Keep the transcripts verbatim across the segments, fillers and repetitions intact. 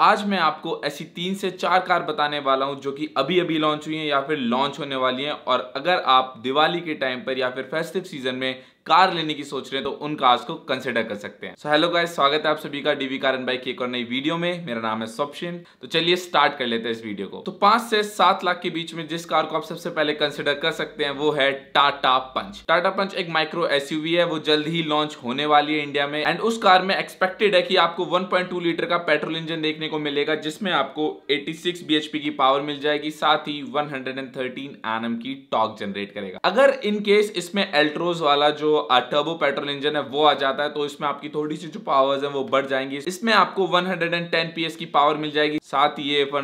आज मैं आपको ऐसी तीन से चार कार बताने वाला हूं जो कि अभी अभी लॉन्च हुई हैं या फिर लॉन्च होने वाली हैं, और अगर आप दिवाली के टाइम पर या फिर फेस्टिव सीजन में कार लेने की सोच रहे हैं तो उन कार्स को कंसिडर कर सकते हैं। सो हेलो गाइस, स्वागत है आप सभी का डीवी कार एंड बाइक की एक और नई वीडियो में। मेरा नाम है स्वप्निल। तो चलिए स्टार्ट कर लेते हैं इस वीडियो को। तो पांच से सात लाख के बीच में जिस कार को आप सबसे पहले कंसिडर कर सकते हैं वो है टाटा पंच। टाटा पंच एक माइक्रो एसयूवी है, वो जल्द ही लॉन्च होने वाली है इंडिया में, एंड उस कार में एक्सपेक्टेड है कि आपको वन पॉइंट टू लीटर का पेट्रोल इंजन देखने को मिलेगा जिसमें आपको eighty six B H P की पावर मिल जाएगी, साथ ही one hundred and thirteen N M की टॉर्क जनरेट करेगा। अगर इनकेस इसमें एल्ट्रोज वाला जो टर्बो पेट्रोल इंजन है वो आ जाता है तो इसमें आपकी थोड़ी सी जो पावर्स हैं वो बढ़ जाएंगी। इसमें आपको एक सौ दस पीएस की पावर मिल जाएगी, साथ ही ये एक सौ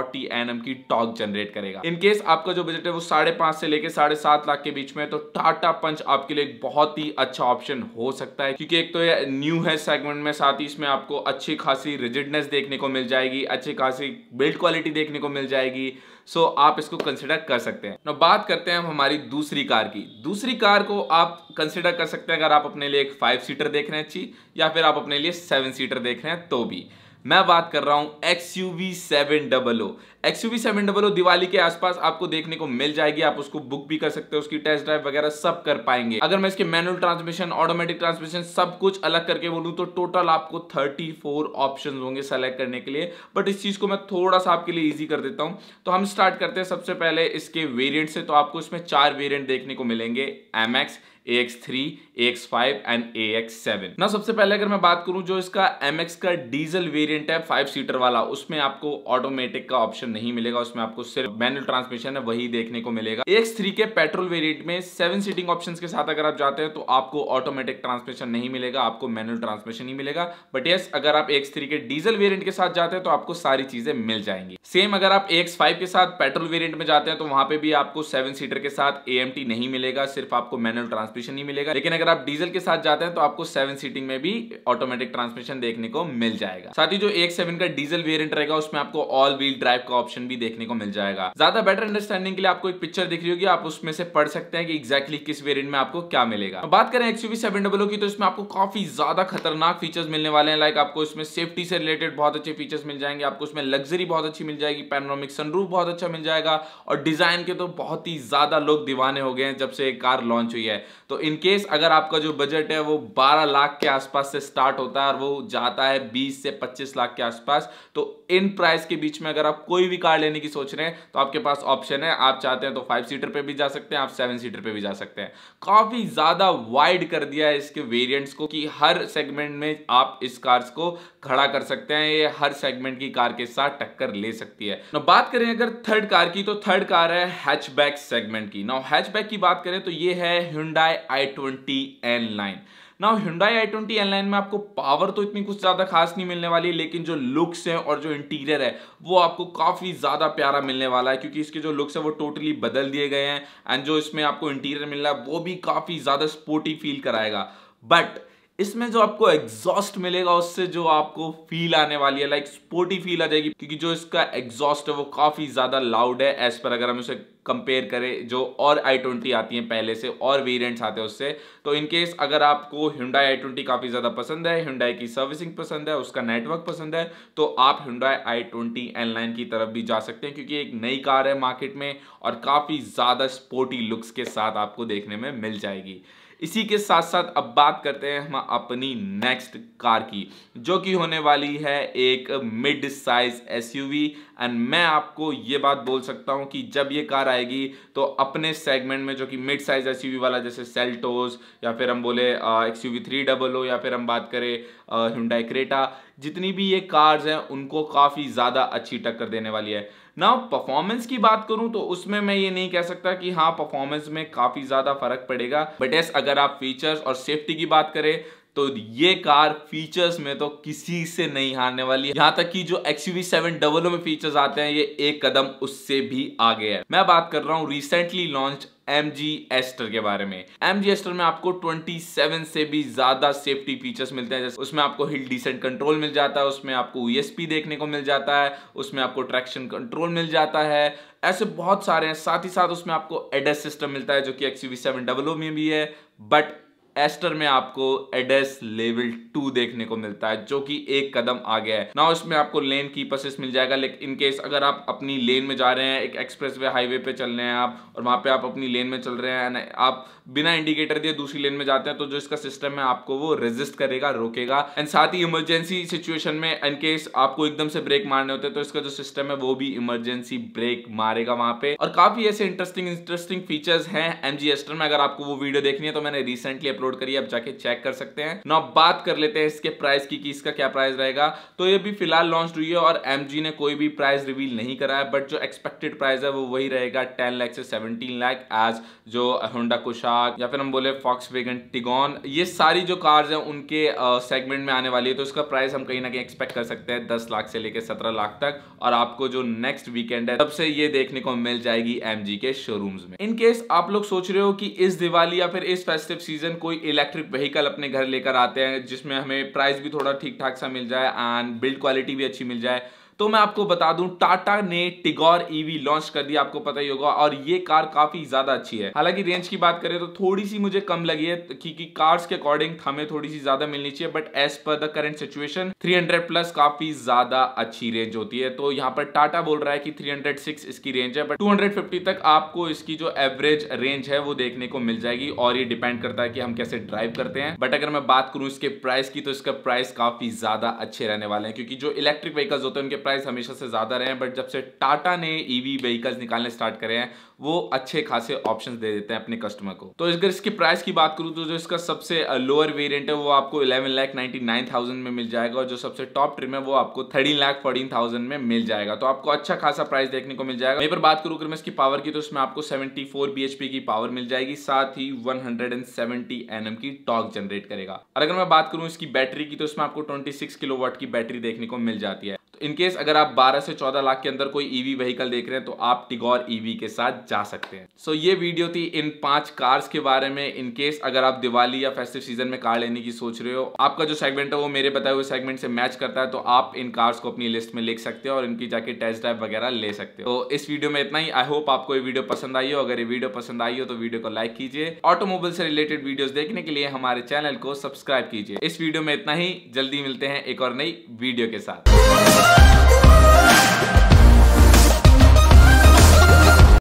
चालीस एनएम की टॉर्क जनरेट करेगा। इन केस आपका जो बजट है वो साढ़े पांच से लेकर साढ़े सात लाख के बीच में, तो टाटा पंच आपके लिए एक बहुत ही अच्छा ऑप्शन हो सकता है, क्योंकि एक तो ये न्यू है सेगमेंट में, साथ ही इसमें आपको अच्छी खासी रिजिडनेस देखने को मिल जाएगी, अच्छी खासी बिल्ड क्वालिटी देखने को मिल जाएगी। सो आप इसको कंसिडर कर सकते हैं। अब बात करते हैं हम हमारी दूसरी कार की। दूसरी कार को आप कंसिडर कर सकते हैं अगर आप अपने लिए एक फाइव सीटर देख रहे हैं अच्छी, या फिर आप अपने लिए सेवन सीटर देख रहे हैं तो भी। मैं बात कर रहा हूं X U V seven hundred. X U V seven hundred Diwali के आसपास आपको देखने को मिल जाएगी, आप उसको बुक भी कर सकते हो, उसकी टेस्ट ड्राइव वगैरह सब कर पाएंगे। अगर मैं इसके मैनुअल ट्रांसमिशन, ऑटोमेटिक ट्रांसमिशन सब कुछ अलग करके बोलूं तो टोटल आपको थर्टी फोर ऑप्शंस होंगे सेलेक्ट करने के लिए, बट इस चीज को मैं थोड़ा सा आपके लिए ईजी कर देता हूँ। तो हम स्टार्ट करते हैं सबसे पहले इसके वेरियंट से। तो आपको इसमें चार वेरियंट देखने को मिलेंगे, M X, A X three, A X five and A X seven. ना सबसे पहले अगर मैं बात करूं जो इसका एम एक्स का डीजल वेरिएंट है फाइव सीटर वाला, उसमें आपको ऑटोमेटिक का ऑप्शन नहीं मिलेगा, उसमें आपको सिर्फ मैनुअल ट्रांसमिशन है वही देखने को मिलेगा। ए एक्स थ्री के पेट्रोल वेरिएंट में सेवन सीटिंग ऑप्शंस के साथ अगर आप जाते हैं तो आपको ऑटोमेटिक ट्रांसमिशन नहीं मिलेगा, आपको मैनुअल ट्रांसमिशन ही मिलेगा। बट यस, अगर आप ए एक्स थ्री के डीजल वेरिएंट के साथ जाते हैं तो आपको सारी चीजें मिल जाएंगी। सेम अगर आप ए एक्स फाइव के साथ पेट्रोल वेरिएंट में जाते हैं तो वहां पर भी आपको सेवन सीटर के साथ ए एम टी नहीं मिलेगा, सिर्फ आपको मैनुअल ट्रांसमिशन नहीं मिलेगा। लेकिन अगर आप डीजल के साथ जाते हैं तो आपको सेवन सीटिंग में भी ऑटोमेटिक ट्रांसमिशन देखने को मिल जाएगा। साथ ही जो ए एक्स सेवन का डीजल वेरिएंट रहेगा उसमें आपको ऑल व्हील ड्राइव का ऑप्शन भी देखने को मिल जाएगा। ज्यादा बेटर अंडरस्टैंडिंग के लिए आपको एक पिक्चर दिख रही होगी, आप उसमें से पढ़ सकते हैं कि एग्जैक्टली किस वेरिएंट में आपको क्या मिलेगा। बात करें X U V seven hundred की तो इसमें आपको काफी ज्यादा खतरनाक फीचर्स मिलने वाले हैं। लाइक आपको इसमें सेफ्टी से रिलेटेड बहुत अच्छे फीचर्स मिल जाएंगे, आपको इसमें लग्जरी बहुत अच्छी मिल जाएगी, पैनोरामिक सनरूफ बहुत अच्छा मिल जाएगा, और डिजाइन के तो बहुत ही ज्यादा लोग दीवाने हो गए हैं जब से कार लॉन्च हुई है। तो इनकेस अगर आपका जो बजट है वो बारह लाख के आसपास से स्टार्ट होता है और वो जाता है बीस से पच्चीस लाख के आसपास, तो इन प्राइस के बीच में अगर आप कोई भी कार लेने की सोच रहे हैं तो आपके पास ऑप्शन है। आप चाहते हैं तो फाइव सीटर पे भी जा सकते हैं, आप सेवन सीटर पे भी जा सकते हैं। काफी ज्यादा वाइड कर दिया है इसके वेरिएंट्स को कि हर सेगमेंट में आप इस कार्स को खड़ा कर सकते हैं, ये हर सेगमेंट की कार के साथ टक्कर ले सकती है। ना बात करें अगर थर्ड कार की तो थर्ड कार है हैचबैक सेगमेंट की। ना हैचबैक की बात करें तो ये है Hyundai i twenty N Line। ना Hyundai i twenty N Line में आपको पावर तो इतनी कुछ ज़्यादा खास नहीं मिलने वाली है, लेकिन जो लुक्स है और जो इंटीरियर है वो आपको काफ़ी ज़्यादा प्यारा मिलने वाला है, क्योंकि इसके जो लुक्स है वो टोटली बदल दिए गए हैं। एंड जो इसमें आपको इंटीरियर मिल रहा है वो भी काफ़ी ज़्यादा स्पोर्टी फील कराएगा। बट इसमें जो आपको एग्जॉस्ट मिलेगा उससे जो आपको फील आने वाली है, लाइक स्पोर्टी फील आ जाएगी, क्योंकि जो इसका एग्जॉस्ट है वो काफ़ी ज़्यादा लाउड है एज पर अगर हम उसे कंपेयर करें जो और आई ट्वेंटी आती हैं पहले से और वेरिएंट्स आते हैं उससे। तो इनकेस अगर आपको Hyundai i ट्वेंटी काफ़ी ज़्यादा पसंद है, Hyundai की सर्विसिंग पसंद है, उसका नेटवर्क पसंद है, तो आप Hyundai i twenty N Line की तरफ भी जा सकते हैं, क्योंकि एक नई कार है मार्केट में और काफ़ी ज़्यादा स्पोर्टी लुक्स के साथ आपको देखने में मिल जाएगी। इसी के साथ साथ अब बात करते हैं हम अपनी नेक्स्ट कार की, जो कि होने वाली है एक मिड साइज एसयूवी। एंड मैं आपको ये बात बोल सकता हूँ कि जब ये कार आएगी तो अपने सेगमेंट में जो कि मिड साइज एसयूवी वाला, जैसे सेल्टोस या फिर हम बोले X U V three hundred या फिर हम बात करें Hyundai क्रेटा, जितनी भी ये कार्स हैं उनको काफ़ी ज़्यादा अच्छी टक्कर देने वाली है। ना परफॉर्मेंस की बात करूं तो उसमें मैं ये नहीं कह सकता कि हाँ परफॉर्मेंस में काफ़ी ज़्यादा फर्क पड़ेगा। बट यस, अगर आप फीचर्स और सेफ्टी की बात करें तो ये कार फीचर्स में तो किसी से नहीं हारने वाली है। यहाँ तक कि जो X U V seven hundred में फीचर्स आते हैं ये एक कदम उससे भी आगे है। मैं बात कर रहा हूँ recently launch M G Astor के बारे में। एम जी Astor में आपको सत्ताईस से भी ज्यादा सेफ्टी फीचर्स मिलते हैं, जैसे उसमें आपको हिल डिसेंट कंट्रोल मिल जाता है, उसमें आपको यू एस पी देखने को मिल जाता है, उसमें आपको ट्रैक्शन कंट्रोल मिल जाता है, ऐसे बहुत सारे हैं। साथ ही साथ उसमें आपको एडस सिस्टम मिलता है जो कि X U V seven hundred में भी है, बट एस्टर में आपको एडेस लेवल टू देखने को मिलता है, जो कि एक कदम आगे है ना। इसमें आपको लेन कीप असिस्ट मिल जाएगा, लेकिन इन केस अगर आप अपनी लेन में जा रहे हैं, एक एक्सप्रेसवे हाईवे पे चल रहे हैं आप और वहाँ पे आप अपनी लेन में चल रहे हैं, आप बिना इंडिकेटर दिए दूसरी लेन में जाते हैं, तो जो इसका सिस्टम है आपको वो रेजिस्ट करेगा, रोकेगा। एंड साथ ही इमरजेंसी सिचुएशन में इनकेस आपको एकदम से ब्रेक मारने होते हैं, तो इसका जो सिस्टम है वो भी इमरजेंसी ब्रेक मारेगा वहाँ पे। और काफी ऐसे इंटरेस्टिंग इंटरेस्टिंग फीचर्स हैं एमजी एस्टर में। अगर आपको वो वीडियो देखनी है तो मैंने रिसेंटली अपलोड करी, आप जाके चेक कर सकते हैं। ना बात कर लेते हैं इसके प्राइस की, कि इसका क्या प्राइस रहेगा। तो ये भी फिलहाल लॉन्च हुई है और एमजी ने कोई भी प्राइस रिवील नहीं करा है, बट जो एक्सपेक्टेड प्राइस है वो वही रहेगा टेन लाख से सेवनटीन लाख, एज जो होंडा कुशाक या फिर हम बोले फॉक्सवैगन टिगॉन, ये सारी जो कार्स हैं उनके सेगमेंट में आने वाली है। तो इसका प्राइस हम कहीं ना कहीं एक्सपेक्ट कर सकते हैं दस लाख से लेकर सत्रह लाख तक, और आपको जो नेक्स्ट वीकेंड है तब से ये देखने को मिल जाएगी एमजी के शोरूम्स में। इन केस आप लोग सोच रहे हो कि इस दिवाली या फिर इस फेस्टिव सीजन कोई इलेक्ट्रिक व्हीकल अपने घर लेकर आते हैं जिसमें हमें प्राइस भी थोड़ा ठीक ठाक सा मिल जाए एंड बिल्ड क्वालिटी भी अच्छी मिल जाए, तो मैं आपको बता दूं टाटा ने टिगोर ईवी लॉन्च कर दिया, आपको पता ही होगा। और ये कार काफी ज्यादा अच्छी है, हालांकि रेंज की बात करें तो थोड़ी सी मुझे कम लगी है, क्योंकि कार्स के अकॉर्डिंग हमें थोड़ी सी ज्यादा मिलनी चाहिए, but as per the current situation three hundred plus काफी ज्यादा अच्छी रेंज होती है। तो यहाँ पर टाटा बोल रहा है कि थ्री हंड्रेड सिक्स इसकी रेंज है, बट टू हंड्रेड फिफ्टी तक आपको इसकी जो एवरेज रेंज है वो देखने को मिल जाएगी, और ये डिपेंड करता है कि हम कैसे ड्राइव करते हैं। बट अगर मैं बात करूँ इसके प्राइस की, तो इसका प्राइस काफी ज्यादा अच्छे रहने वाले हैं, क्योंकि जो इलेक्ट्रिक व्हीकल्स होते हैं उनके प्राइस हमेशा से ज्यादा रहे हैं, बट जब से टाटा ने ईवी व्हीकल्स निकालने स्टार्ट करे हैं वो अच्छे खासे ऑप्शंस दे देते हैं अपने कस्टमर को। तो अगर इसके प्राइस की बात करूं तो जो इसका सबसे लोअर वेरिएंट है वो आपको eleven lakh ninety nine thousand में मिल जाएगा, और जो सबसे टॉप ट्रिम है वो आपको थर्टीन लाख फोर्टीन थाउजेंड में मिल जाएगा। तो आपको अच्छा खासा प्राइस देखने को मिल जाएगा। यहीं पर बात करूं अगर मैं इसकी पावर की, तो इसमें आपको seventy four B H P की पावर मिल जाएगी, साथ ही one hundred seventy N M की टॉर्क जनरेट करेगा। और अगर मैं बात करूं इसकी बैटरी की, तो इसमें आपको ट्वेंटी सिक्स किलोवाट की बैटरी देखने को मिल जाती है। इनकेस अगर आप बारह से चौदह लाख के अंदर कोई ईवी व्हीकल देख रहे हैं तो आप टिगोर ईवी के साथ जा सकते हैं। सो so, ये वीडियो थी इन पांच कार्स के बारे में। इनकेस अगर आप दिवाली या फेस्टिव सीजन में कार लेने की सोच रहे हो, आपका जो सेगमेंट है वो मेरे बताए हुए सेगमेंट से मैच करता है, तो आप इन कार्स को अपनी लिस्ट में लिख सकते हो और इनकी जाके टेस्ट ड्राइव वगैरह ले सकते हो। तो इस वीडियो में इतना ही। आई होप आपको ये वीडियो पसंद आई हो। अगर ये वीडियो पसंद आई हो तो वीडियो को लाइक कीजिए। ऑटोमोबाइल से रिलेटेड वीडियो देखने के लिए हमारे चैनल को सब्सक्राइब कीजिए। इस वीडियो में इतना ही। जल्दी मिलते हैं एक और नई वीडियो के साथ। We'll be right back.